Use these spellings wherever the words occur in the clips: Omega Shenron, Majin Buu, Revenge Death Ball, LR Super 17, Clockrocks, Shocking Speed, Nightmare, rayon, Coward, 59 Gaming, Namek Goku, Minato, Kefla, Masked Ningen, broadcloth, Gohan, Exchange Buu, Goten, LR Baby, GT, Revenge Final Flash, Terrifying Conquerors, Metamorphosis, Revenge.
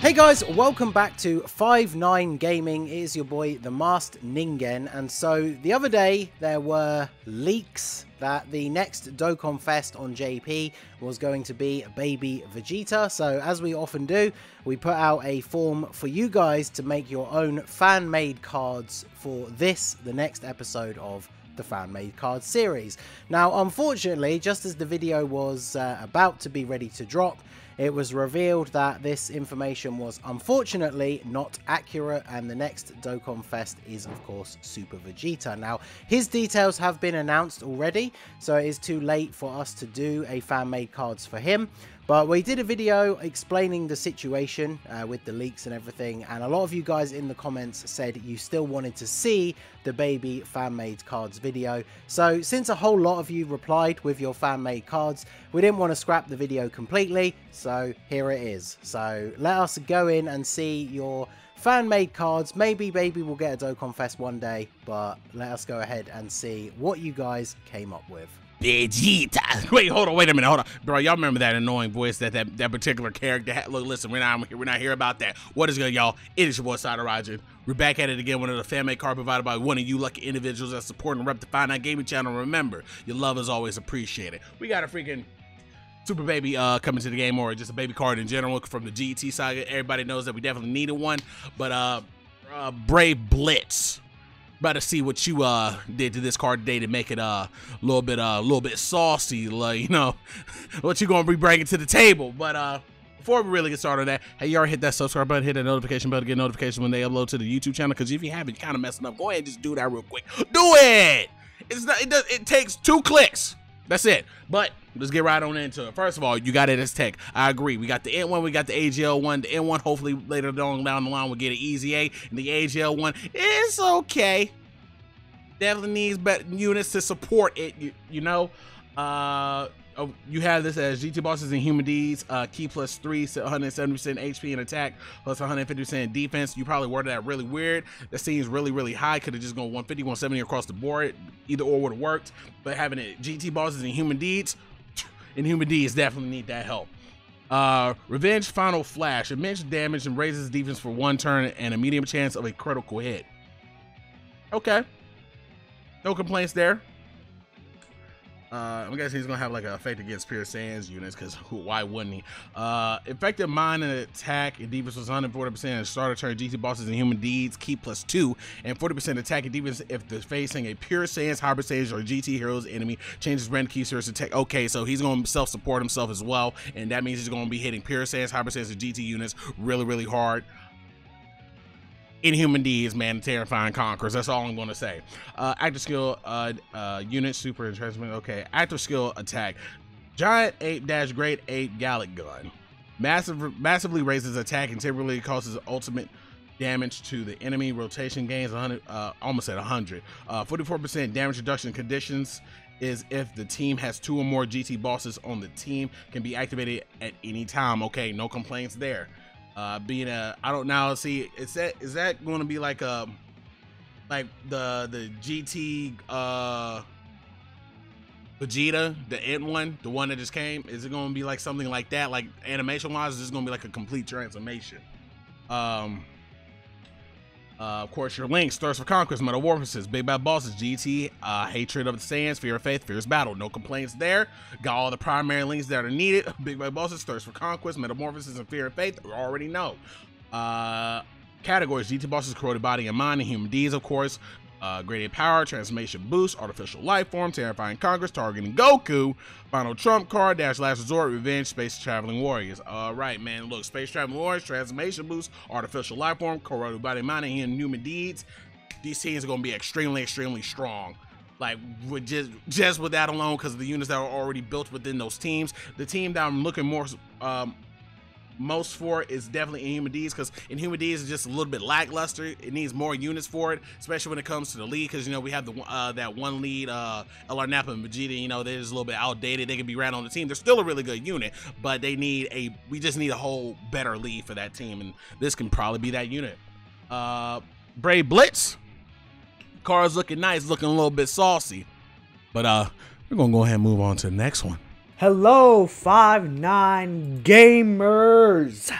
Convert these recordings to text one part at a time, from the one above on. Hey guys, welcome back to 59 Gaming. It is your boy, the Masked Ningen. And so the other day, there were leaks that the next Dokkan Fest on JP was going to be Baby Vegeta. So as we often do, we put out a form for you guys to make your own fan-made cards for this, the next episode of the fan-made card series. Now, unfortunately, just as the video was about to be ready to drop, it was revealed that this information was unfortunately not accurate, and the next Dokkan Fest is, of course, Super Vegeta. Now, his details have been announced already, so it is too late for us to do a fan-made cards for him. But we did a video explaining the situation with the leaks and everything, and a lot of you guys in the comments said you still wanted to see the Baby fan-made cards video. So since a whole lot of you replied with your fan-made cards, we didn't want to scrap the video completely, so here it is. So let us go in and see your fan-made cards. Maybe Baby will get a Dokkan Fest one day, but let us go ahead and see what you guys came up with. Vegeta. Wait, hold on, wait a minute, hold on. Bro, y'all remember that annoying voice that particular character had? Look, listen, we're not here about that. What is good, y'all? It is your boy, Roger. We're back at it again, one of the fan-made cards provided by one of you lucky individuals that support and rep the Final Gaming channel. Remember, your love is always appreciated. We got a freaking Super Baby coming to the game, or just a baby card in general from the GT saga. Everybody knows that we definitely needed one, but Brave Blitz. About to see what you did to this card today to make it a little bit saucy, like, you know, what you gonna be bringing to the table. But before we really get started on that, hey, you already hit that subscribe button, hit that notification button to get notifications when they upload to the YouTube channel. Because if you haven't, you're kind of messing up. Go ahead and just do that real quick. Do it. It takes 2 clicks. That's it. But let's get right on into it. First of all, you got it as tech. I agree. We got the N1, we got the AGL one. The N1, hopefully later down the line, we'll get an easy A. And the AGL one, it's okay. Definitely needs better units to support it, you know. You have this as GT Bosses and Inhuman Deeds, key plus 3, so 170% HP and attack, plus 150% defense. You probably worded that really weird. That seems really, really high. Could have just gone 150, 170 across the board. Either or would have worked. But having it GT Bosses and Inhuman Deeds, definitely need that help. Revenge Final Flash. Immense damage and raises defense for 1 turn and a medium chance of a critical hit. Okay. No complaints there. I'm guessing he's going to have like an effect against Pure Saiyans units, because why wouldn't he? Effective mind and attack and defense was 140% and starter turn GT Bosses and Human Deeds, key plus 2, and 40% attack and defense if they're facing a Pure Saiyans, Hybrid Saiyans, or GT heroes enemy. Changes random key series attack. Okay, so he's going to self-support himself as well, and that means he's going to be hitting Pure Saiyans, Hybrid Saiyans, and GT units really, really hard. Inhuman Deeds, man, Terrifying Conquerors. That's all I'm going to say. Active skill, unit, super, and transmission. Okay, active skill, attack. Giant Ape dash Great Ape Gallic Gun. Massively raises attack and temporarily causes ultimate damage to the enemy. Rotation gains 100, almost at 100. 44% damage reduction conditions is if the team has 2 or more GT bosses on the team, can be activated at any time. Okay, no complaints there. Being a, I don't now see, is that going to be like the GT Vegeta, the N1, the one that just came? Is it going to be like something like that, like animation wise? Is this going to be like a complete transformation? Of course, your links: Thirst for Conquest, Metamorphosis, Big Bad Bosses, GT, Hatred of Saiyans, Fear of Faith, Fierce Battle. No complaints there. Got all the primary links that are needed. Big Bad Bosses, Thirst for Conquest, Metamorphosis, and Fear of Faith. We already know. Categories: GT Bosses, Corroded Body and Mind, and Human Deeds, of course. Graded Power, Transformation Boost, Artificial Life Form, Terrifying Conquerors, Targeting Goku, Final Trump Card, Dash Last Resort, Revenge, Space Traveling Warriors. All right, man. Look, Space Traveling Warriors, Transformation Boost, Artificial Life Form, Corroded Body, Mind, and Inhuman Deeds. These teams are going to be extremely, extremely strong. Like, with just with that alone, because of the units that are already built within those teams. The team that I'm looking most for is definitely Inhuman Deeds, because Inhuman Deeds is just a little bit lackluster. It needs more units for it, especially when it comes to the lead, because, you know, we have the that one lead, LR Nappa and Vegeta. You know, they're just a little bit outdated. They can be ran on the team. They're still a really good unit, but they need a, we just need a whole better lead for that team, and this can probably be that unit. Brave Blitz car's looking nice, looking a little bit saucy, but we're gonna go ahead and move on to the next one. Hello, 59 Gamers!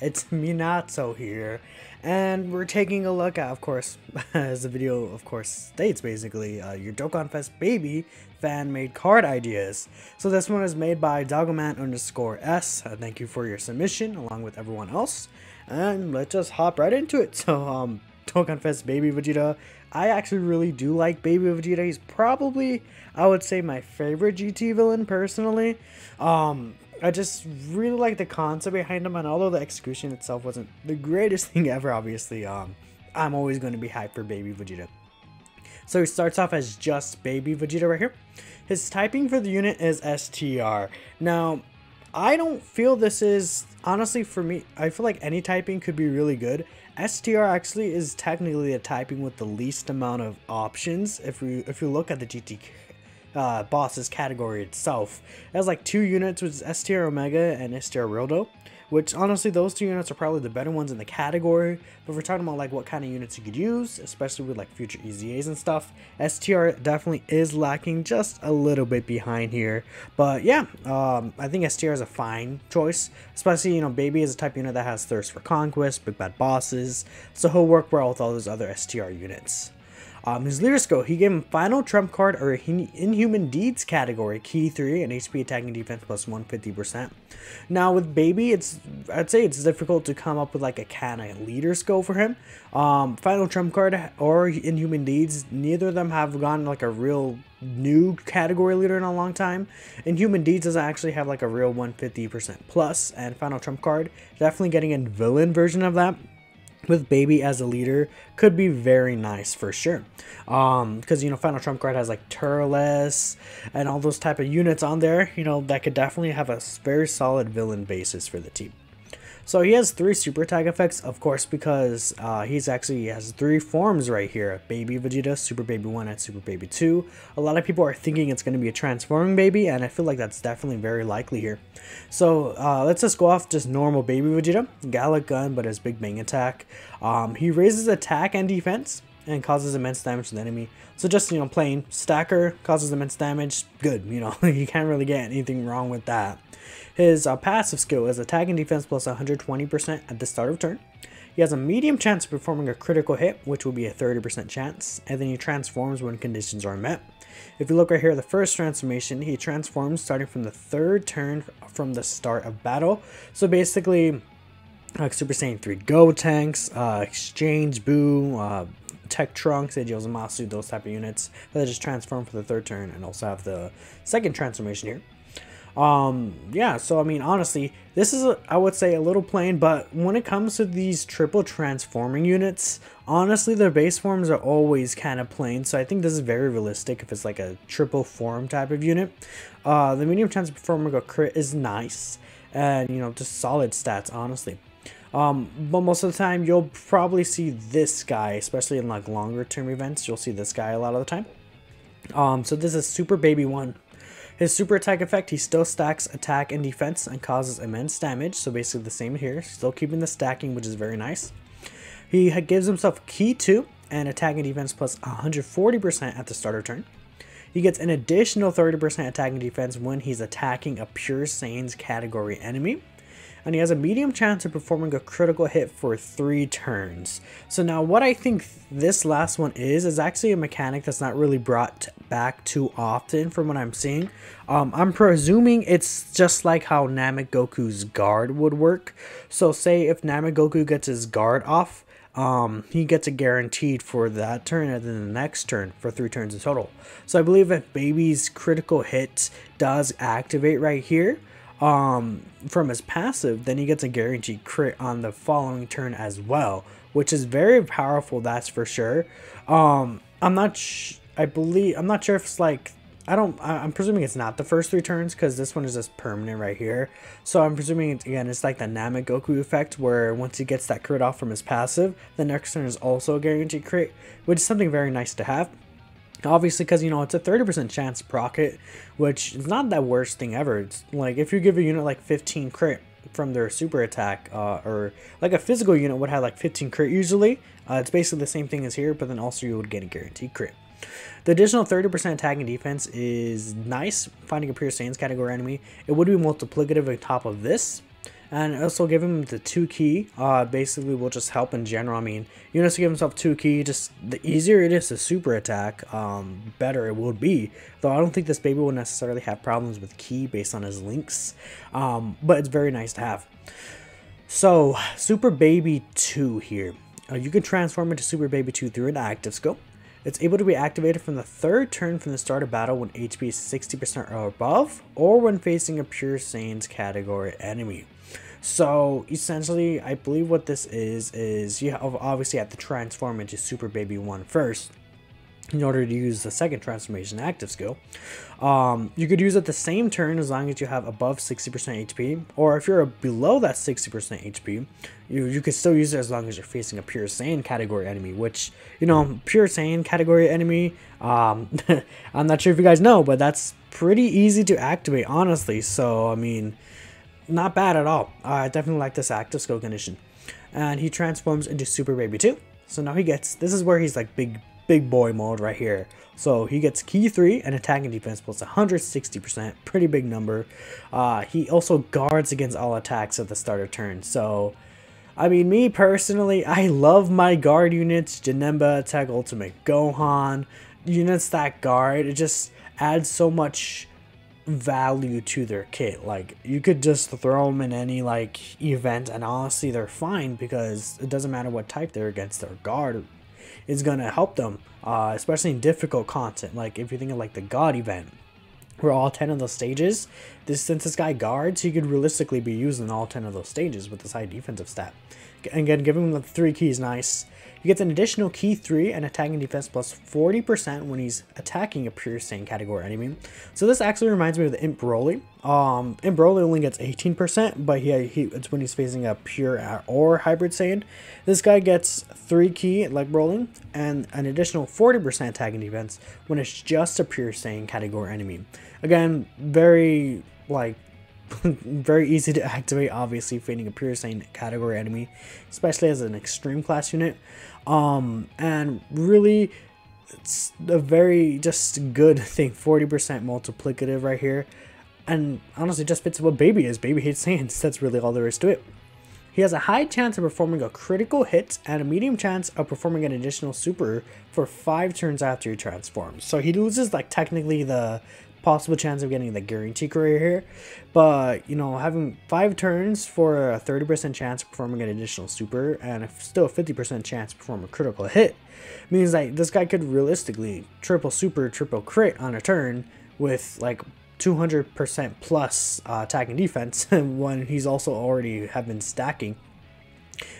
It's Minato here, and we're taking a look at, of course, as the video of course states, basically your Dokkan Fest Baby fan-made card ideas. So this one is made by Dogoman_S. Thank you for your submission along with everyone else, and let's just hop right into it. So Dokkan Fest Baby Vegeta, I actually really do like Baby Vegeta. He's probably, I would say, my favorite GT villain personally. I just really like the concept behind him, and although the execution itself wasn't the greatest thing ever, obviously, I'm always going to be hyped for Baby Vegeta. So he starts off as just Baby Vegeta right here. His typing for the unit is STR. Now, I don't feel this is, honestly, for me, I feel like any typing could be really good. STR actually is technically a typing with the least amount of options if you look at the GT bosses category itself. It has like 2 units, which is STR Omega and STR Rodo, which honestly those 2 units are probably the better ones in the category. But if we're talking about like what kind of units you could use, especially with like future EZAs and stuff, STR definitely is lacking, just a little bit behind here. But yeah, I think STR is a fine choice, especially, you know, Baby is a type unit that has Thirst for Conquest, Big Bad Bosses, so he'll work well with all those other STR units. His lyrics go, he gave him Final Trump Card or Inhuman Deeds category, Key 3, and HP attacking defense plus 150%. Now with Baby, I'd say it's difficult to come up with like a canon leader's go for him. Final Trump Card or Inhuman Deeds, neither of them have gotten like a real new category leader in a long time. Inhuman Deeds doesn't actually have like a real 150% plus, and Final Trump Card, definitely getting a villain version of that with Baby as a leader could be very nice for sure, because, you know, Final Trump Card has like Turles and all those type of units on there, you know, that could definitely have a very solid villain basis for the team. So he has 3 super tag effects, of course, because he has 3 forms right here: Baby Vegeta, Super Baby 1, and Super Baby 2. A lot of people are thinking it's going to be a transforming Baby, and I feel like that's definitely very likely here. So let's just go off just normal Baby Vegeta. Gallic Gun, but his Big Bang attack. He raises attack and defense and causes immense damage to the enemy. So just, you know, plain stacker, causes immense damage, good, you know, you can't really get anything wrong with that. His passive skill is attack and defense plus 120% at the start of turn. He has a medium chance of performing a critical hit, which will be a 30% chance, and then he transforms when conditions are met. If you look right here, the first transformation, he transforms starting from the 3rd turn from the start of battle. So basically, like Super Saiyan 3 Gotenks, Exchange Boo, Tech Trunks, Seiji Ozamasu, those type of units that just transform for the 3rd turn, and also have the 2nd transformation here. Yeah, so I mean, honestly, this is I would say a little plain, but when it comes to these triple transforming units, honestly, their base forms are always kind of plain, so I think this is very realistic if it's like a triple form type of unit. The medium chance of performing a crit is nice, and, you know, just solid stats, honestly. But most of the time, you'll probably see this guy, especially in like longer term events, you'll see this guy a lot of the time. So this is Super Baby 1. His super attack effect, he still stacks attack and defense and causes immense damage, so basically the same here, still keeping the stacking, which is very nice. He gives himself Key 2 and attack and defense plus 140% at the start of turn. He gets an additional 30% attack and defense when he's attacking a Pure Saiyans category enemy. And he has a medium chance of performing a critical hit for 3 turns. So now what I think this last one is actually a mechanic that's not really brought back too often from what I'm seeing. I'm presuming it's just like how Namek Goku's guard would work. So say if Namek Goku gets his guard off, he gets a guaranteed for that turn and then the next turn for 3 turns in total. So I believe if Baby's critical hit does activate right here, from his passive, then he gets a guaranteed crit on the following turn as well, which is very powerful, that's for sure. I'm not sure if it's like, I'm presuming it's not the first 3 turns, because this one is just permanent right here. So I'm presuming it's like the Namek Goku effect, where once he gets that crit off from his passive, the next turn is also a guaranteed crit, which is something very nice to have. Obviously, because, you know, it's a 30% chance proc hit, which is not the worst thing ever. It's like if you give a unit like 15 crit from their super attack, or like a physical unit would have like 15 crit usually. It's basically the same thing as here, but then also you would get a guaranteed crit. The additional 30% attack and defense is nice. Finding a Pure Saiyans category enemy, it would be multiplicative on top of this. And also give him the 2 key, basically will just help in general. I mean, you know, to give himself 2 key, just the easier it is to super attack, better it will be. Though I don't think this baby will necessarily have problems with ki based on his links, but it's very nice to have. So Super Baby 2 here, you can transform into Super Baby 2 through an active skill. It's able to be activated from the 3rd turn from the start of battle when HP is 60% or above, or when facing a Pure Saiyans category enemy. So essentially, I believe what this is you obviously have to transform into Super Baby 1 first in order to use the 2nd transformation active skill. You could use it the same turn as long as you have above 60% HP, or if you're below that 60% HP, you could still use it as long as you're facing a Pure Saiyan category enemy, which, you know, Pure Saiyan category enemy, I'm not sure if you guys know, but that's pretty easy to activate, honestly. So, I mean, not bad at all. I definitely like this active skill condition. And he transforms into Super Baby 2. So now he gets, this is where he's like big boy mode right here. So he gets key 3 and attack and defense plus 160%, pretty big number. He also guards against all attacks at the start of turn. So I mean, me personally, I love my guard units, Janemba, Attack Ultimate, Gohan, units that guard. It just adds so much value to their kit. Like, you could just throw them in any like event and honestly they're fine, because it doesn't matter what type they're against, their guard is gonna help them, especially in difficult content. Like if you think of like the God event where all 10 of those stages, since this guy guards, he could realistically be using all 10 of those stages with this high defensive stat. And again, giving him the 3 keys, nice. He gets an additional key 3 and attack and defense plus 40% when he's attacking a Pure Saiyan category enemy. So this actually reminds me of the Imp Broly. Imp Broly only gets 18%, but it's when he's facing a Pure or Hybrid Saiyan. This guy gets 3 key, like Broly, and an additional 40% attack and defense when it's just a Pure Saiyan category enemy. Again, very, like, very easy to activate, obviously, fading a Pure Saiyan category enemy, especially as an extreme class unit. And really, it's a very just good thing, 40% multiplicative right here. And honestly, just fits what Baby is. Baby hates Saiyans. That's really all there is to it. He has a high chance of performing a critical hit and a medium chance of performing an additional super for 5 turns after he transforms. So he loses, like, technically the possible chance of getting the guarantee career here, but you know, having 5 turns for a 30% chance of performing an additional super and still a 50% chance to perform a critical hit means that this guy could realistically triple super, triple crit on a turn with like 200% plus attack and defense when he's also already have been stacking.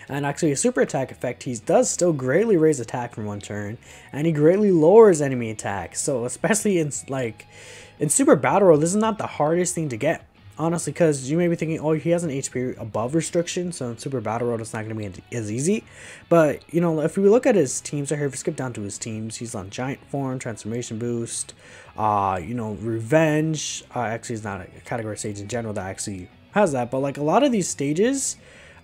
And actually a super attack effect, he does still greatly raise attack from 1 turn, and he greatly lowers enemy attack. So especially in like in Super Battle Royale, this is not the hardest thing to get, honestly, because you may be thinking, oh, he has an HP above restriction, so in Super Battle Royale it's not going to be as easy. But you know, if we look at his teams right here, if we skip down to his teams, he's on Giant Form, Transformation Boost, you know, Revenge. Actually, he's not a category stage in general that actually has that, but like a lot of these stages,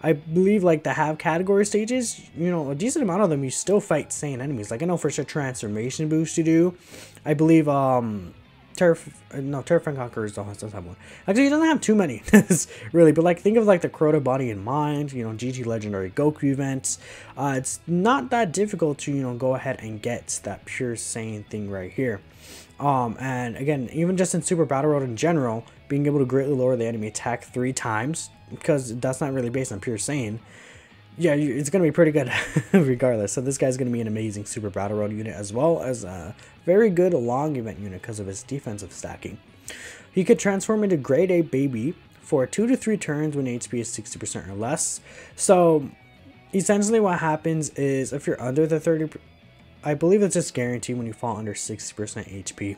I believe, like, the have category stages, you know, a decent amount of them, you still fight Saiyan enemies. Like, I know for sure Transformation Boost you do. I believe, Terrifying Conquerors doesn't have one. Actually, he doesn't have too many, really. But, like, think of, like, the Corroded Body and Mind, you know, GT Legendary Goku events. It's not that difficult to, you know, go ahead and get that Pure Saiyan thing right here. And, again, even just in Super Battle Royale in general, being able to greatly lower the enemy attack 3 times, because that's not really based on Pure Saiyan. Yeah, it's going to be pretty good regardless. So this guy's going to be an amazing Super Battle Royale unit, as well as a very good long event unit because of his defensive stacking. He could transform into Grade A Baby for 2 to 3 turns when HP is 60% or less. So essentially what happens is if you're under the 30%, I believe it's just guaranteed when you fall under 60% HP.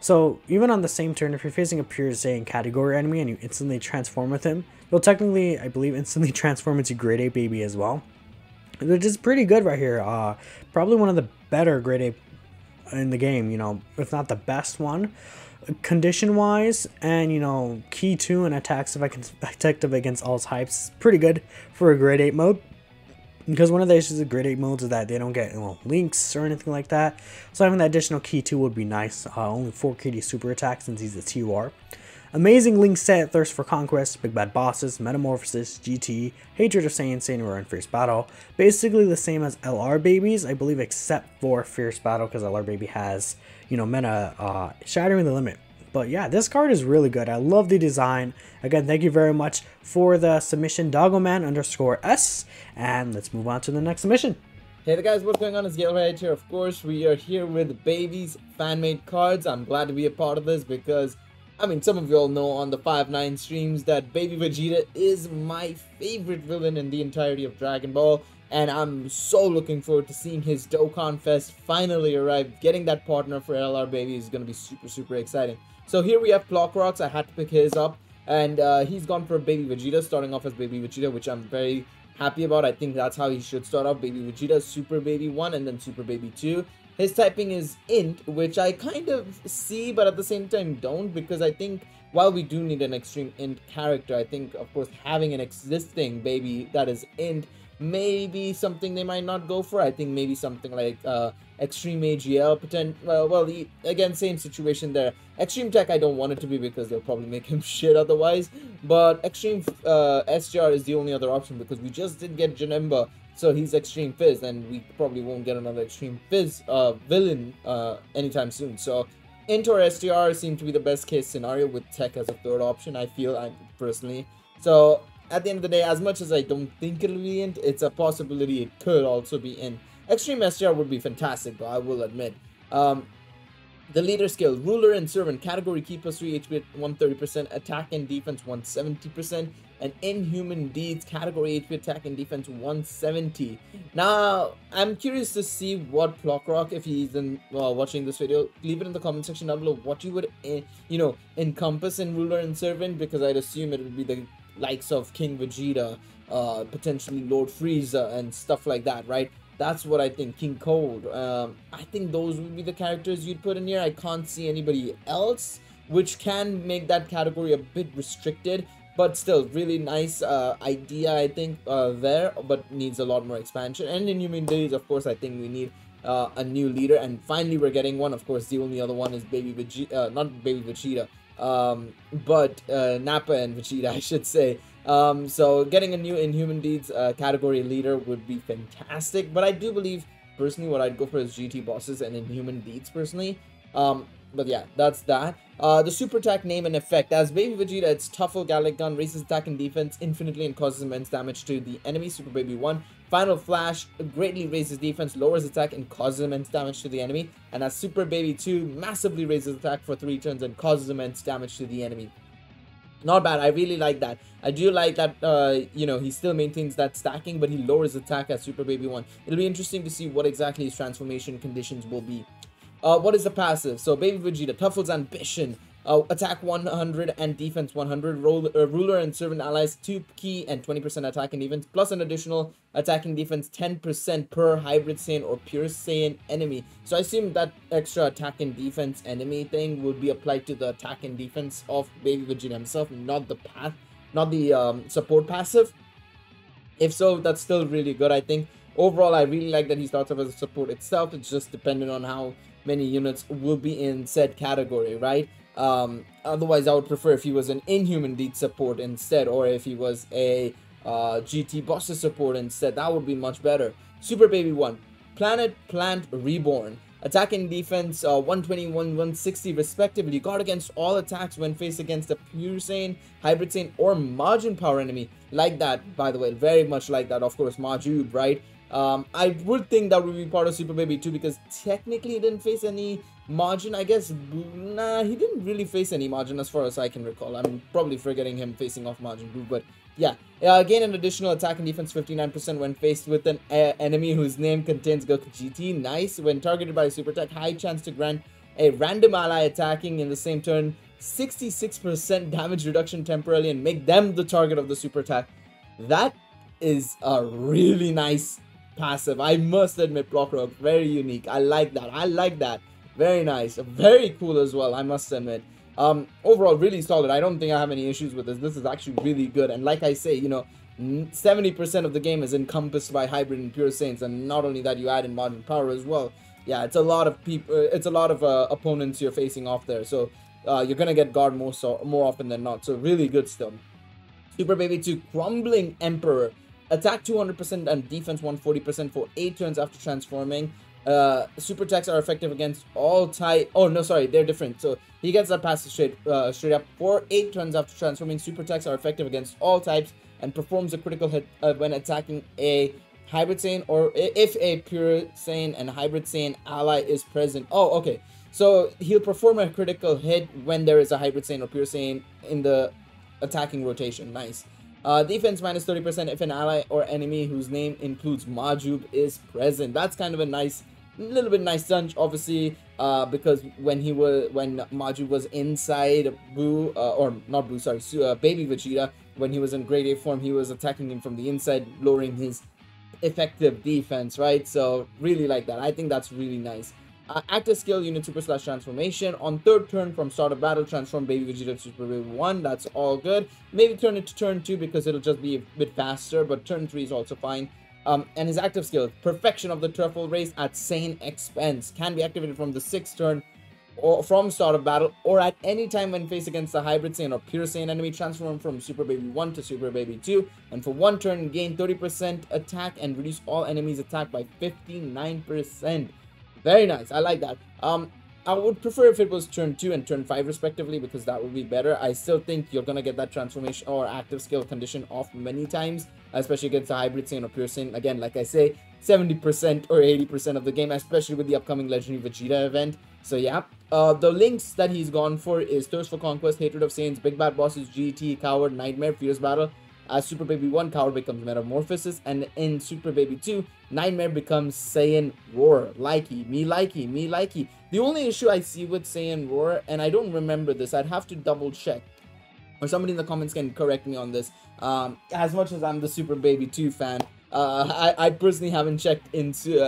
So even on the same turn, if you're facing a Pure Saiyan category enemy and you instantly transform with him, you'll technically, I believe, instantly transform into Grade A Baby as well, which is pretty good right here. Probably one of the better Grade A in the game, you know, if not the best one, condition wise. And you know, key 2 and attacks effective against all types, pretty good for a Grade A mode. Because one of the issues of Grade 8 modes is that they don't get, you know, links or anything like that. So having that additional key 2 would be nice. Only 4 KD super attack since he's a TUR. Amazing Link set, Thirst for Conquest, Big Bad Bosses, Metamorphosis, GT, Hatred of Saiyans, and Fierce Battle. Basically the same as LR Babies, I believe, except for Fierce Battle, because LR Baby has, you know, Meta Shattering the Limit. But yeah, this card is really good. I love the design. Again, thank you very much for the submission, Doggoman_S. And let's move on to the next submission. Hey there guys, what's going on? It's Gallic right here. Of course, we are here with Baby's fan-made cards. I'm glad to be a part of this because, I mean, some of you all know on the 5-9 streams that Baby Vegeta is my favorite villain in the entirety of Dragon Ball. And I'm so looking forward to seeing his Dokkan Fest finally arrive. Getting that partner for LR Baby is going to be super, super exciting. So here we have Clockrocks. I had to pick his up. And he's gone for Baby Vegeta, starting off as Baby Vegeta, which I'm very happy about. I think that's how he should start off. Baby Vegeta, Super Baby 1, and then Super Baby 2. His typing is Int, which I kind of see, but at the same time don't, because I think while we do need an Extreme Int character, I think, of course, having an existing Baby that is Int maybe something they might not go for. I think maybe something like Extreme AGL, well, again, same situation there. Extreme Tech, I don't want it to be because they'll probably make him shit otherwise. But Extreme SGR is the only other option because we just did get Janemba, so he's Extreme Fizz, and we probably won't get another Extreme Fizz villain anytime soon. So Int or SGR seem to be the best case scenario with Tech as a third option, I feel, personally. So at the end of the day, as much as I don't think it'll be Int, it's a possibility it could also be Int. Extreme SGR would be fantastic, though, I will admit. The leader skill, Ruler and Servant, Category Key plus 3, HP 130%, Attack and Defense 170%, and Inhuman Deeds, Category HP Attack and Defense 170. Now, I'm curious to see what Clockrock, if he's in, watching this video, leave it in the comment section down below what you would, you know, encompass in Ruler and Servant, because I'd assume it would be the likes of King Vegeta, potentially Lord Frieza and stuff like that, right? That's what I think. King Cold. I think those would be the characters you'd put in here. I can't see anybody else, which can make that category a bit restricted, but still really nice idea, I think, there, but needs a lot more expansion. And in Inhuman Deeds, of course, I think we need a new leader, and finally we're getting one. Of course, the only other one is Baby Vegeta, not Baby Vegeta, but Nappa and Vegeta, I should say. So getting a new Inhuman Deeds category leader would be fantastic, but I do believe personally what I'd go for is GT Bosses and Inhuman Deeds personally. But yeah, that's that. The super attack name and effect. As Baby Vegeta, it's Tuffle, Gallic Gun, raises attack and defense infinitely and causes immense damage to the enemy. Super Baby 1, Final Flash, greatly raises defense, lowers attack, and causes immense damage to the enemy. And as Super Baby 2, massively raises attack for 3 turns and causes immense damage to the enemy. Not bad. I really like that. I do like that, you know, he still maintains that stacking, but he lowers attack as Super Baby 1. It'll be interesting to see what exactly his transformation conditions will be. What is the passive? So Baby Vegeta, Tuffle's Ambition, attack 100 and defense 100, Ruler and Servant allies 2 key and 20% attack and defense, plus an additional attacking defense 10% per Hybrid Saiyan or Pure Saiyan enemy. So I assume that extra attack and defense enemy thing would be applied to the attack and defense of Baby Vegeta himself, not the path, not the support passive. If so, that's still really good, I think. Overall, I really like that he starts off as a support itself. It's just dependent on how many units will be in said category, right? Otherwise, I would prefer if he was an Inhuman Deed support instead, or if he was a GT Bosses support instead. That would be much better. Super Baby 1, Planet Plant Reborn. Attack and defense 120, 160 respectively. Guard against all attacks when faced against a Pure Saiyan, Hybrid Saiyan, or Majin Power enemy. Like that, by the way, very much like that, of course, Majub, right? I would think that would be part of Super Baby 2 because technically he didn't face any Majin, I guess. Nah, he didn't really face any Majin as far as I can recall. I'm probably forgetting him facing off Majin Buu, but yeah. Gain an additional attack and defense 59% when faced with an enemy whose name contains Goku GT. Nice. When targeted by a super attack, high chance to grant a random ally attacking in the same turn 66% damage reduction temporarily and make them the target of the super attack. That is a really nice passive, I must admit. Clockrock, very unique. I like that. I like that. Very nice. Very cool as well, I must admit. Overall, really solid. I don't think I have any issues with this. This is actually really good. And like I say, you know, 70% of the game is encompassed by Hybrid and Pure Saiyans, and not only that, you add in Majin Power as well. Yeah, it's a lot of people. It's a lot of opponents you're facing off there. So you're going to get guard more often than not. So really good still. Super Baby 2, Crumbling Emperor. Attack 200% and defense 140% for 8 turns after transforming. Super attacks are effective against all type. Oh, no, sorry, they're different. So he gets that passive straight up. For 8 turns after transforming, super attacks are effective against all types and performs a critical hit when attacking a Hybrid Saiyan or if a Pure Saiyan and Hybrid Saiyan ally is present. Oh, okay. So he'll perform a critical hit when there is a Hybrid Saiyan or Pure Saiyan in the attacking rotation. Nice. Defense minus 30% if an ally or enemy whose name includes Majub is present. That's kind of a nice, little bit nice touch, obviously, because when Majub was inside Baby Vegeta, when he was in Grade A form, he was attacking him from the inside, lowering his effective defense, right? So really like that. I think that's really nice. Active skill unit super/ transformation on third turn from start of battle, transform Baby Vegeta to Super Baby 1. That's all good. Maybe turn it to turn 2 because it'll just be a bit faster, but turn 3 is also fine. And his active skill, perfection of the truffle race at sane expense, can be activated from the 6th turn or from start of battle or at any time when faced against a Hybrid Saiyan or Pure Saiyan enemy. Transform from Super Baby 1 to Super Baby 2, and for 1 turn gain 30% attack and reduce all enemies attack by 59%. Very nice. I like that. I would prefer if it was turn 2 and turn 5 respectively because that would be better. I still think you're going to get that transformation or active skill condition off many times, especially against a Hybrid Saiyan or Pure Saiyan. Again, like I say, 70% or 80% of the game, especially with the upcoming Legendary Vegeta event. So yeah, the links that he's gone for is Thirst for Conquest, Hatred of Saiyans, Big Bad Bosses, GT, Coward, Nightmare, Fierce Battle. As Super Baby 1, Coward becomes Metamorphosis, and in Super Baby 2, Nightmare becomes Saiyan Roar. Likey, me likey, me likey. The only issue I see with Saiyan Roar, and I don't remember this, I'd have to double check, or somebody in the comments can correct me on this. As much as I'm the Super Baby 2 fan, I personally haven't checked into,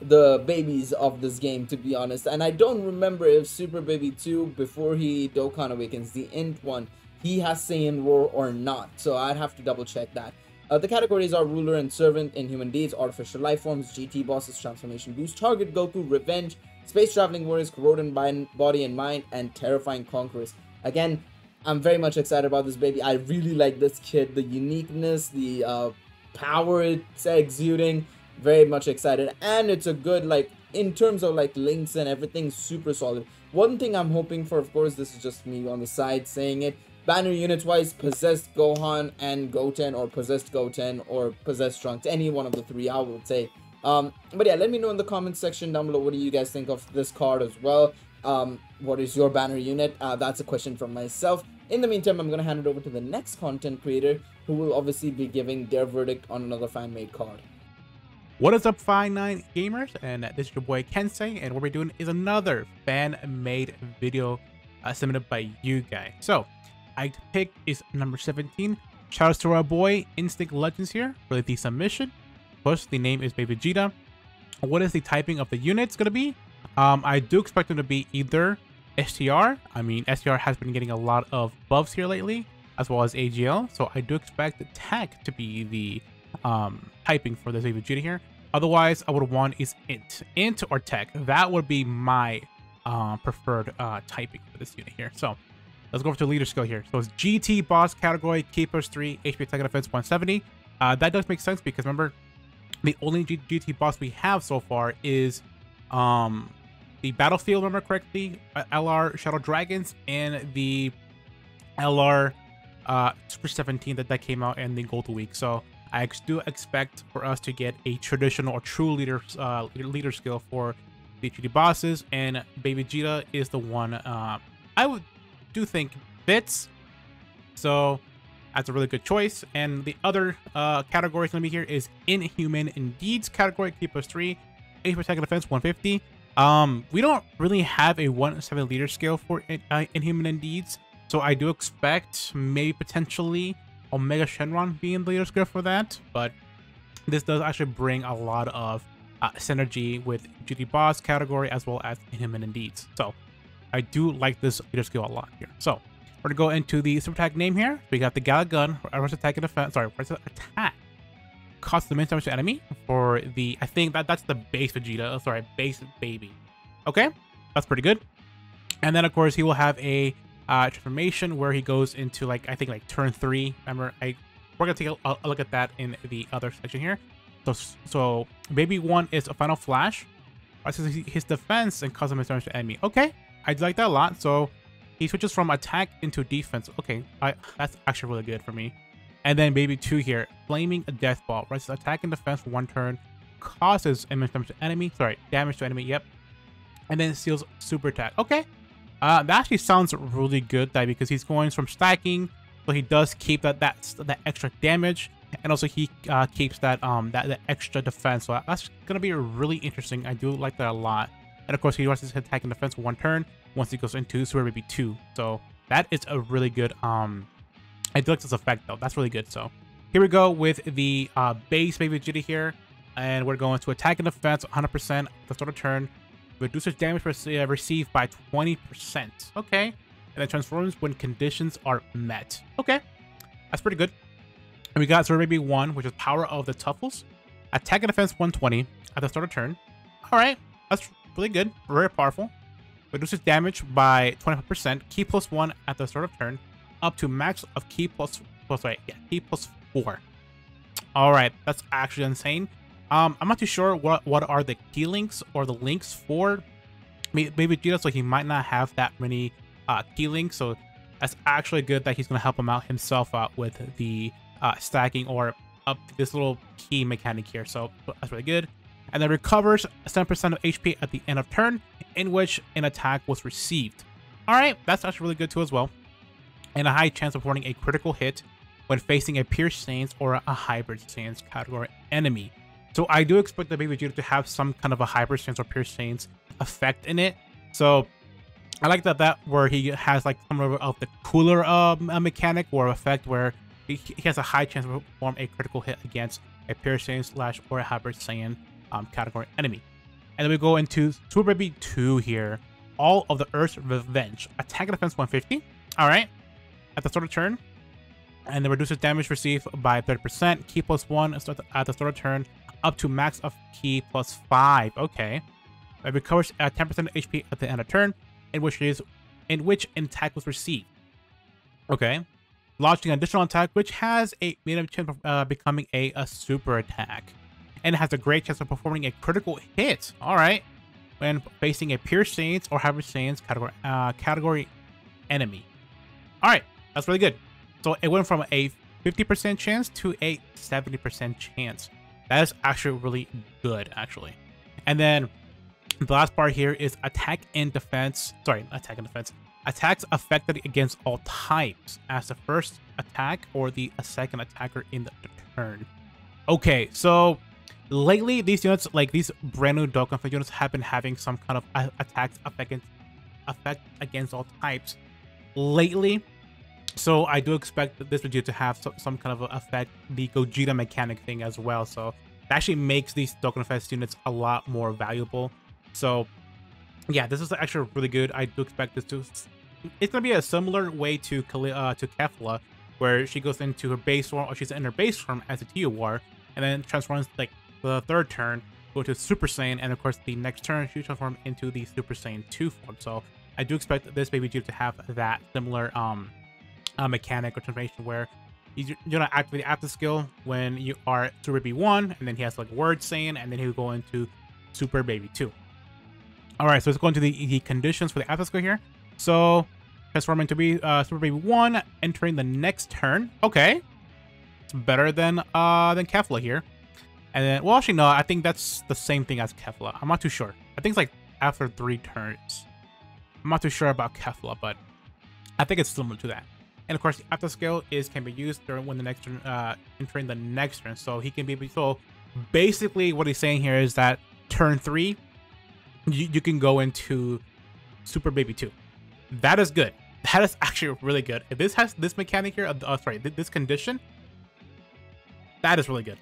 the babies of this game, to be honest, and I don't remember if Super Baby 2, before he Dokkan Awakens, the Int one, he has Saiyan Roar or not, so I'd have to double check that. The categories are Ruler and Servant, Inhuman Deeds, Artificial Life Forms, GT Bosses, Transformation Boost, Target Goku, Revenge, Space Traveling Warriors, Corroded Body and Mind, and Terrifying Conquerors. Again, I'm very much excited about this baby. I really like this kid, the uniqueness, the power it's exuding. Very much excited, and it's a good, like, in terms of like links and everything, super solid. One thing I'm hoping for, of course, this is just me on the side saying it, banner units wise, possessed Gohan and Goten, or possessed Goten or possessed Trunks, any one of the three I would say. But yeah, let me know in the comments section down below, what do you guys think of this card as well? What is your banner unit? That's a question from myself. In the meantime, I'm gonna hand it over to the next content creator, who will obviously be giving their verdict on another fan-made card. What is up, Fine9 gamers, and this is your boy Kensei, and what we're doing is another fan-made video submitted by you guys. So I pick is number 17. Shout out to our boy Instinct Legends here for the submission. Of course, the name is Baby Vegeta. What is the typing of the units gonna be? I do expect them to be either STR. I mean, STR has been getting a lot of buffs here lately, as well as AGL. So I do expect Attack to be the typing for this Baby Vegeta here. Otherwise, I would want is Int or Tech. That would be my preferred typing for this unit here. So let's go over to leader skill here. So it's GT boss category, keepers 3, HP attack and defense 170. That does make sense because remember, the only GT boss we have so far is the battlefield, remember correctly, LR Shadow Dragons and the LR Super 17 that came out in the Golden Week. So I do expect for us to get a traditional or true leader skill for the GT bosses, and Baby Vegeta is the one I would do think fits, so that's a really good choice. And the other category gonna be here is Inhuman Deeds category, keepers 3, HP attack and defense 150. We don't really have a 1-7 leader scale for Inhuman Deeds, so I do expect maybe potentially Omega Shenron being the leader scale for that, but this does actually bring a lot of synergy with GT boss category as well as Inhuman Deeds. So I do like this leader skill a lot here. So we're gonna go into the super attack name here. We got the Gallic Gun, first attack and defense. Sorry, first attack costs the minimum damage to enemy for the. I think that's the base Vegeta. Sorry, base baby. Okay, that's pretty good. And then of course he will have a transformation where he goes into like, I think like turn 3. Remember, we're gonna take a look at that in the other section here. So Baby 1 is a final flash. His defense and causes him to turn to enemy. Okay, I do like that a lot. So he switches from attack into defense. Okay, that's actually really good for me. And then Baby 2 here, flaming a death ball. Rises attack and defense for 1 turn, causes damage to enemy. Yep, and then steals super attack. Okay, that actually sounds really good, that because he's going from stacking, so he does keep that extra damage, and also he keeps that extra defense. So that's gonna be really interesting. I do like that a lot. And of course, he rises attack and defense for 1 turn once he goes into Super Baby 2. So that is a really good I do like this effect though. That's really good. So here we go with the base Baby Vegeta here, and we're going to attack and defense 100% the start of turn. Reduces damage received by 20%. Okay. And then transforms when conditions are met. Okay. That's pretty good. And we got Super Baby 1, which is Power of the Tuffles. Attack and defense 120 at the start of turn. Alright. That's really good. Very powerful. Reduces damage by 25%. Key plus 1 at the start of turn. Up to max of key plus 4. Alright. That's actually insane. I'm not too sure what are the key links or the links for Baby Vegeta, so he might not have that many key links. So that's actually good that he's going to help him out himself out with the stacking or up this little key mechanic here. So that's really good. And then recovers 7% of HP at the end of turn in which an attack was received. All right, that's actually really good too as well. And a high chance of warning a critical hit when facing a Pure Saiyans or a Hybrid Saiyans category enemy. So I do expect the Baby Vegeta to have some kind of a Hybrid Saiyans or Pure Saiyans effect in it. So I like that where he has like some of the cooler mechanic or effect where he has a high chance to perform a critical hit against a Pure Saiyan / or a Hybrid Saiyan category enemy. And then we go into Super Baby 2 here. All of the Earth's Revenge. Attack and defense 150. All right. At the start of turn. And then reduces damage received by 30%. Key plus 1 at the start of turn. Up to max of key plus 5. Okay, it recovers 10% HP at the end of turn, in which an attack was received. Okay, launching an additional attack, which has a medium chance of becoming a super attack, and it has a great chance of performing a critical hit. All right, when facing a Pure Saiyans or Hybrid Saiyans category enemy. All right, that's really good. So it went from a 50% chance to a 70% chance. That is actually really good, actually. And then the last part here is attack and defense. Sorry, attack and defense. Attacks affected against all types as the first attack or the second attacker in the turn. Okay, so lately these units, like these brand new Dokkan Fest units, have been having some kind of attacks effect against all types lately. So I do expect this video to have some kind of effect, the Gogeta mechanic thing as well. So that actually makes these Dokkan Fest units a lot more valuable. So yeah, this is actually really good. I do expect this to, it's gonna be a similar way to Kefla, where she goes into her base form, or she's in her base form as a TOR, and then transforms like the 3rd turn, go to Super Saiyan, and of course the next turn she transforms into the Super Saiyan 2 form. So I do expect this Baby Vegeta to have that similar mechanic or transformation where you do not activate the after skill when you are Super Baby 1, and then he has like Word Saiyan, and then he'll go into Super Baby 2. All right, so let's go into the conditions for the after skill here. So transforming to be Super Baby 1, entering the next turn. Okay, it's better than Kefla here. And then, well, actually no, I think that's the same thing as Kefla. I'm not too sure. I think it's like after 3 turns. I'm not too sure about Kefla, but I think it's similar to that. And of course, the after skill can be used during when the next turn, entering the next turn. So he can be, so basically what he's saying here is that turn 3, you can go into Super Baby 2. That is good. That is actually really good. If this has this mechanic here, sorry, this condition, that is really good.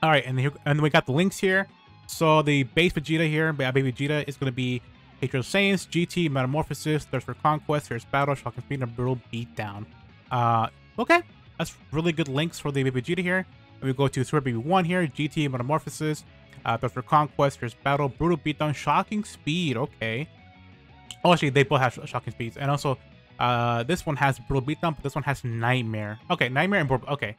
All right, and here, and we got the links here. So the base Vegeta here, Baby Vegeta, is going to be Hatred of Saiyans, GT, Metamorphosis, Thirst for Conquest, Fierce Battle, Shocking Speed, and Brutal Beatdown. Okay, that's really good links for the Baby Vegeta here. And we go to Super Baby 1 here, GT, Metamorphosis, Thirst for Conquest, Fierce Battle, Brutal Beatdown, Shocking Speed. Okay, Oh, actually, they both have shocking speeds, and also this one has Brutal Beatdown, but this one has Nightmare. Okay, Nightmare and Brutal. Okay,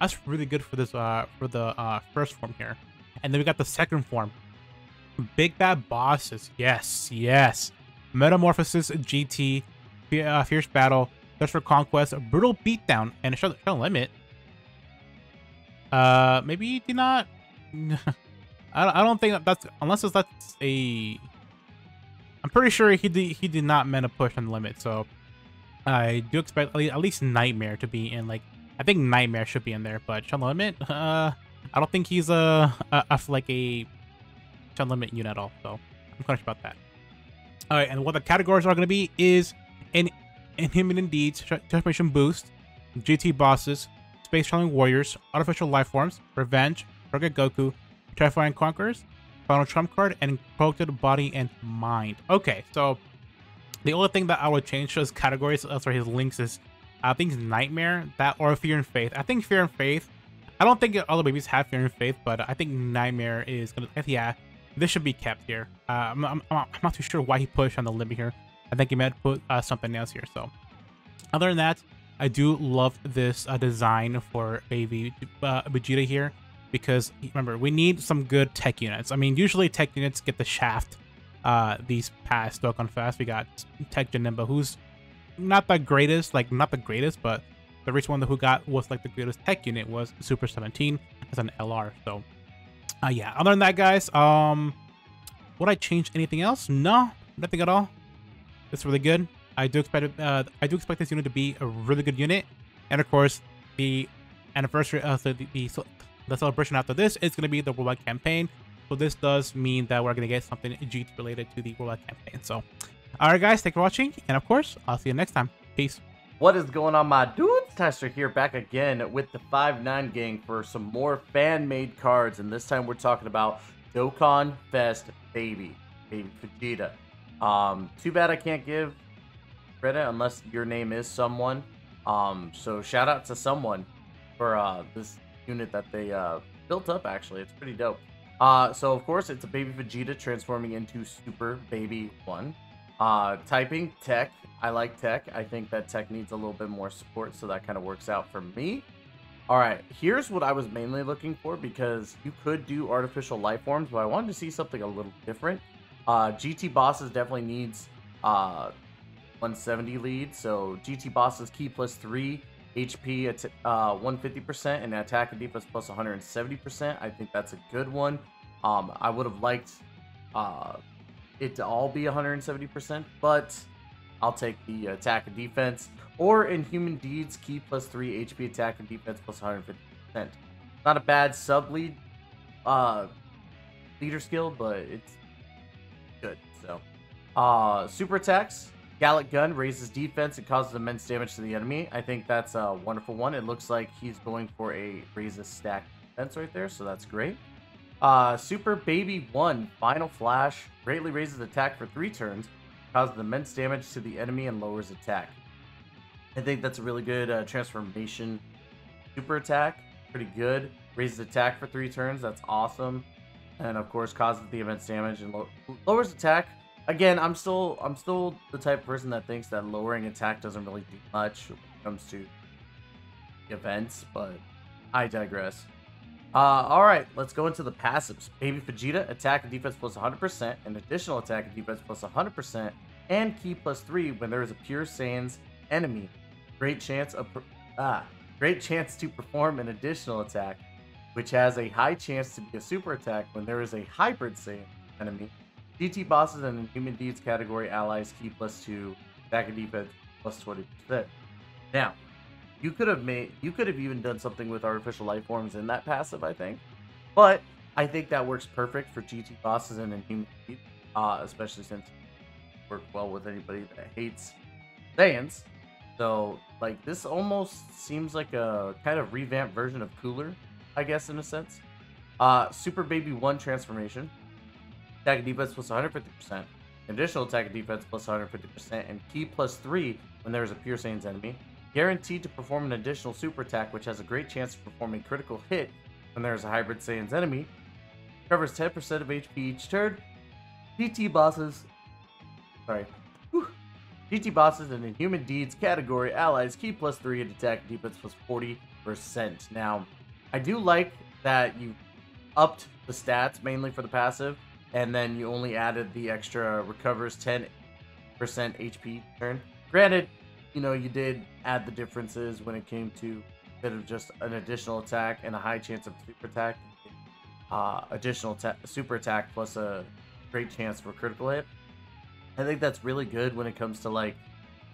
that's really good for this for the first form here, and then we got the second form, Big Bad Bosses. Yes, yes. Metamorphosis, GT, Fierce Battle, Thirst for Conquest, Brutal Beatdown, and Shut Limit. Maybe do not. I don't think that's, unless that's a. I'm pretty sure he did not meant to push on the limit, so I do expect at least Nightmare to be in. Like, I think Nightmare should be in there, but Shut Limit. I don't think he's like a Shut Limit unit at all, so I'm conscious about that. All right, and what the categories are going to be is Inhuman Deeds, Transformation Boost, GT Bosses, Space Traveling Warriors, Artificial Life Forms, Revenge, Target Goku, Terrifying Conquerors, Final Trump Card, and Corroded Body and Mind. Okay, so the only thing that I would change those categories, sorry, his links is, I think it's Nightmare, that, or Fear and Faith. I think Fear and Faith, I don't think all the babies have Fear and Faith, but I think Nightmare is going to, yeah, this should be kept here. I'm not too sure why he pushed on the limit here. I think he meant to put something else here. So other than that, I do love this design for Baby Vegeta here, because remember, we need some good tech units. I mean, usually tech units get the shaft these past Dokkan Fest. We got Tech Janemba, who's not the greatest, like not the greatest, but the rich one who got was like the greatest tech unit was Super 17 as an LR. So yeah, other than that, guys, would I change anything else? No, nothing at all. It's really good. I do expect it, I do expect this unit to be a really good unit, and of course, the anniversary of the celebration after this is going to be the worldwide campaign. So this does mean that we're going to get something GT related to the worldwide campaign. So, all right, guys, thanks for watching, and of course, I'll see you next time. Peace. What is going on, my dudes? Tyster here, back again with the 5-9 gang for some more fan-made cards, and this time we're talking about Dokkan Fest Baby Vegeta. Too bad I can't give credit unless your name is someone. So shout out to someone for this unit that they built up. Actually, it's pretty dope. So of course, it's a Baby Vegeta transforming into Super Baby 1. Typing tech. I like tech. I think that tech needs a little bit more support, so that kind of works out for me. All right, here's what I was mainly looking for, because you could do Artificial Life Forms, but I wanted to see something a little different. GT Bosses definitely needs 170 lead, so GT Bosses key +3 HP at 150% and attack and defense +170%. I think that's a good one. I would have liked it to all be 170%, but I'll take the attack and defense, or Inhuman Deeds key +3 HP, attack and defense +150%. Not a bad sub lead leader skill, but it's good. So super attacks, Gallic Gun raises defense and causes immense damage to the enemy. I think that's a wonderful one. It looks like he's going for a raises stack defense right there, so that's great. Super Baby 1 Final Flash greatly raises attack for 3 turns, causes immense damage to the enemy and lowers attack. I think that's a really good transformation super attack. Pretty good. Raises attack for 3 turns. That's awesome. And of course, causes the immense damage and lowers attack. Again, I'm still the type of person that thinks that lowering attack doesn't really do much when it comes to events, but I digress. All right, let's go into the passives. Baby Vegeta, attack and defense +100%, an additional attack and defense +100%, and key +3 when there is a Pure Saiyans enemy. Great chance to perform an additional attack, which has a high chance to be a super attack when there is a Hybrid Saiyan enemy. GT Bosses and Inhuman Deeds category allies key +2, attack and defense +20%. Now, you could have even done something with Artificial Life Forms in that passive, I think. But I think that works perfect for GT Bosses and Inhuman Deeds, especially since it worked well with anybody that hates Saiyans. So, like, this almost seems like a kind of revamped version of Cooler, I guess, in a sense. Super Baby 1 transformation, attack and defense +150%, additional attack and defense +150%, and key +3 when there is a Pure Saiyans enemy. Guaranteed to perform an additional super attack, which has a great chance to perform a critical hit when there is a Hybrid Saiyans enemy. Covers 10% of HP each turn, GT Bosses, sorry, GT Bosses in Inhuman Deeds category, allies keep +3 at attack, defense +40%. Now, I do like that you upped the stats mainly for the passive, and then you only added the extra recovers 10% HP turn. Granted, you know, you did add the differences when it came to instead of just an additional attack and a high chance of super attack, additional super attack plus a great chance for critical hit. I think that's really good when it comes to like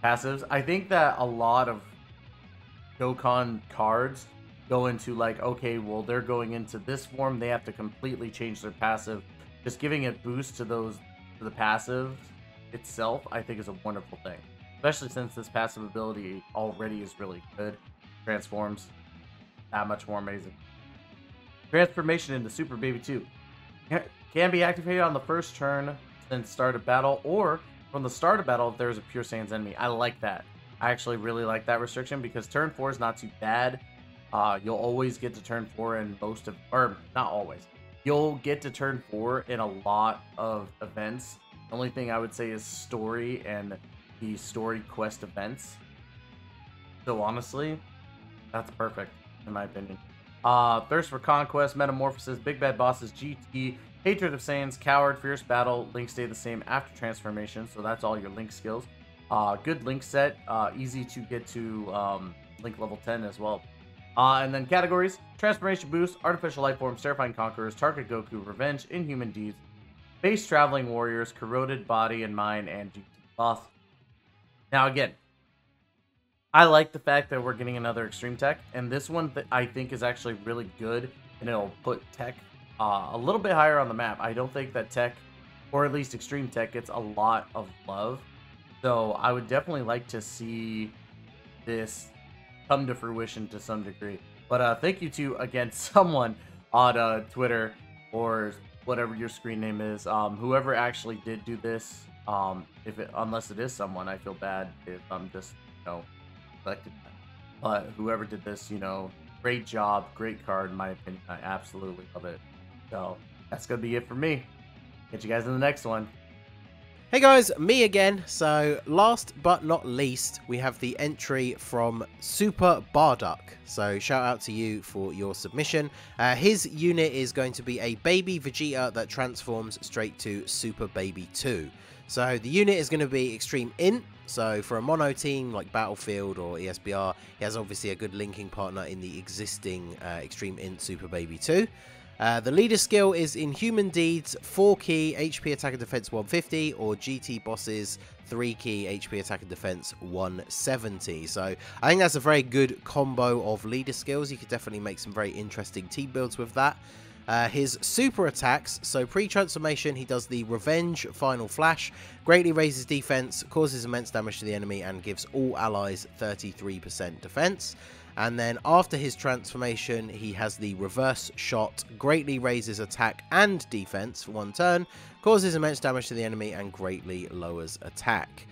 passives. I think that a lot of Dokkan cards go into like, okay, well, they're going into this form, they have to completely change their passive. Just giving it boost to the passive itself, I think is a wonderful thing, especially since this passive ability already is really good. Transforms, that much more amazing. Transformation into Super Baby 2 can be activated on the first turn since start of battle, or from the start of battle if there's a Pure Saiyans enemy. I like that. I actually really like that restriction because turn 4 is not too bad. You'll always get to turn 4 in most of, or not always, you'll get to turn 4 in a lot of events. The only thing I would say is story and the story quest events. So honestly, that's perfect in my opinion. Thirst for Conquest, Metamorphosis, Big Bad Bosses, GT, Hatred of Saiyans, Coward, Fierce Battle, Link stay the same after transformation, so that's all your Link skills. Good Link set, easy to get to Link level 10 as well. And then categories, Transformation Boost, Artificial Life Forms, Terrifying Conquerors, Target Goku, Revenge, Inhuman Deeds, Space Traveling Warriors, Corroded Body and Mind, and GT Bosses. Now again, I like the fact that we're getting another Extreme Tech, and this one I think is actually really good, and it'll put Tech a little bit higher on the map. I don't think that Tech, or at least Extreme Tech, gets a lot of love. So I would definitely like to see this come to fruition to some degree. But thank you to, again, someone on Twitter or whatever your screen name is, whoever actually did do this. Unless it is someone, I feel bad if I'm just, you know, neglected. But whoever did this, you know, great job, great card in my opinion. I absolutely love it. So that's gonna be it for me. Catch you guys in the next one. Hey guys, me again. So last but not least, we have the entry from Super Barduck. So shout out to you for your submission. His unit is going to be a Baby Vegeta that transforms straight to Super Baby 2. So the unit is going to be Extreme Int. So for a mono team like Battlefield or ESBR, he has obviously a good linking partner in the existing Extreme Int Super Baby 2. The leader skill is Inhuman Deeds, 4 key, HP attack and defense 150, or GT Bosses, 3 key, HP attack and defense 170. So I think that's a very good combo of leader skills. You could definitely make some very interesting team builds with that. His super attacks, so pre-transformation he does the Revenge Final Flash, greatly raises defense, causes immense damage to the enemy, and gives all allies 33% defense. And then after his transformation he has the Reverse Shot, greatly raises attack and defense for 1 turn, causes immense damage to the enemy, and greatly lowers attack.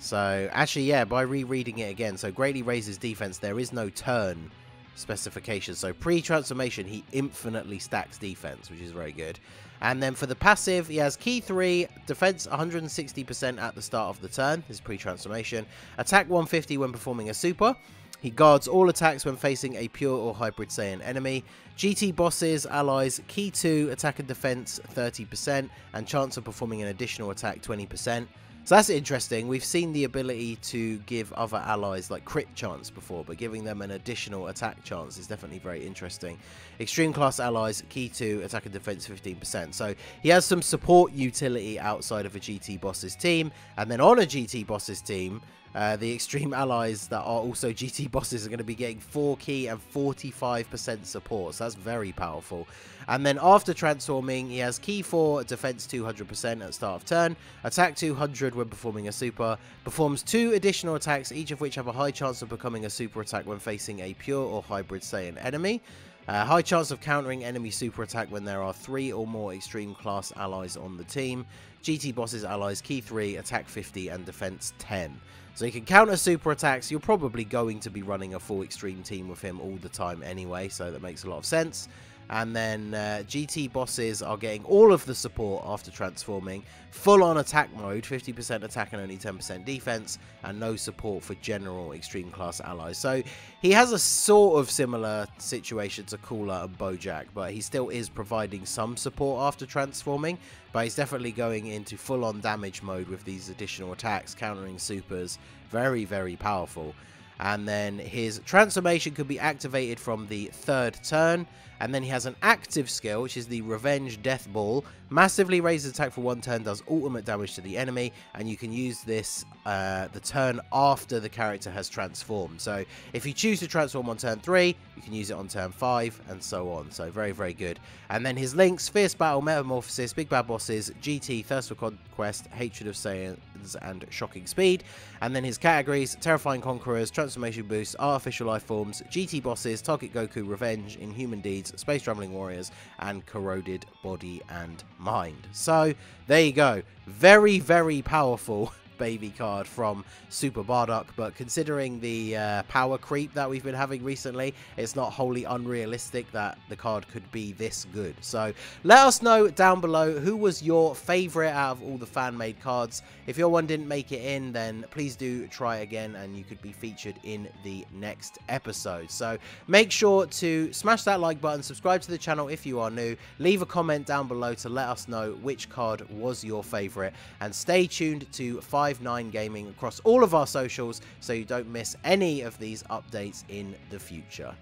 So actually, yeah, by rereading it again, so greatly raises defense, there is no turn specifications. So pre-transformation he infinitely stacks defense, which is very good. And then for the passive, he has key 3, defense 160% at the start of the turn, his pre-transformation, attack 150 when performing a super. He guards all attacks when facing a pure or hybrid Saiyan enemy. GT Bosses, allies, key 2, attack and defense 30%, and chance of performing an additional attack 20%. So that's interesting. We've seen the ability to give other allies like crit chance before, but giving them an additional attack chance is definitely very interesting. Extreme class allies, key 2, attack and defense 15%. So he has some support utility outside of a GT Bosses team. And then on a GT Bosses team, the extreme allies that are also GT Bosses are going to be getting 4 key and 45% support, so that's very powerful. And then after transforming, he has key 4, defense 200% at start of turn, attack 200 when performing a super, performs 2 additional attacks, each of which have a high chance of becoming a super attack when facing a pure or hybrid Saiyan enemy. High chance of countering enemy super attack when there are 3 or more extreme class allies on the team. GT Bosses, allies, key 3, attack 50 and defense 10. So you can counter super attacks. You're probably going to be running a full extreme team with him all the time anyway, so that makes a lot of sense. And then GT bosses are getting all of the support after transforming, full-on attack mode, 50% attack and only 10% defense, and no support for general extreme class allies. So he has a sort of similar situation to Cooler and Bojack, but he still is providing some support after transforming, but he's definitely going into full-on damage mode with these additional attacks, countering supers. Very, very powerful. And then his transformation could be activated from the third turn. And then he has an active skill, which is the Revenge Death Ball. Massively raises attack for one turn, does ultimate damage to the enemy. And you can use this the turn after the character has transformed. So if you choose to transform on turn 3, you can use it on turn 5, and so on. So very, very good. And then his links, Fierce Battle, Metamorphosis, Big Bad Bosses, GT, Thirst for Conquest, Hatred of Saiyans, and Shocking Speed. And then his categories, Terrifying Conquerors, Transformation Boost, Artificial Life Forms, GT Bosses, Target Goku, Revenge, Inhuman Deeds, Space Traveling Warriors, and Corroded Body and Mind. So there you go. Very, very powerful baby card from Super Bardock, but considering the power creep that we've been having recently, it's not wholly unrealistic that the card could be this good. So let us know down below who was your favorite out of all the fan-made cards. If your one didn't make it in, then please do try again and you could be featured in the next episode. So make sure to smash that like button, subscribe to the channel if you are new, leave a comment down below to let us know which card was your favorite, and stay tuned to 5/9 Gaming across all of our socials so you don't miss any of these updates in the future.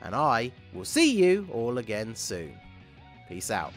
And I will see you all again soon. Peace out.